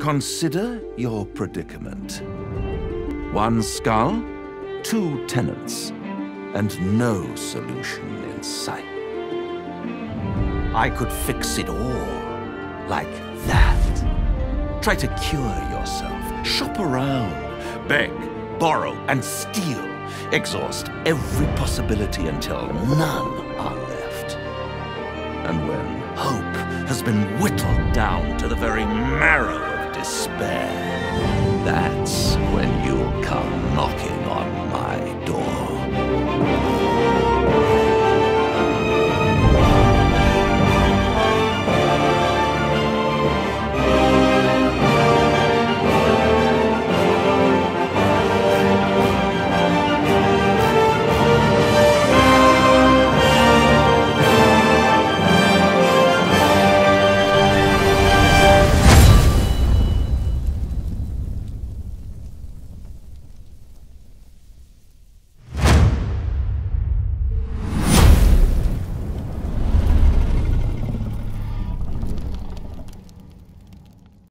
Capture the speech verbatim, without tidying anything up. Consider your predicament. One skull, two tenants, and no solution in sight. I could fix it all, like that. Try to cure yourself, shop around, beg, borrow, and steal. Exhaust every possibility until none are left. And when hope has been whittled down to the very marrow of despair, that's when you'll come knocking.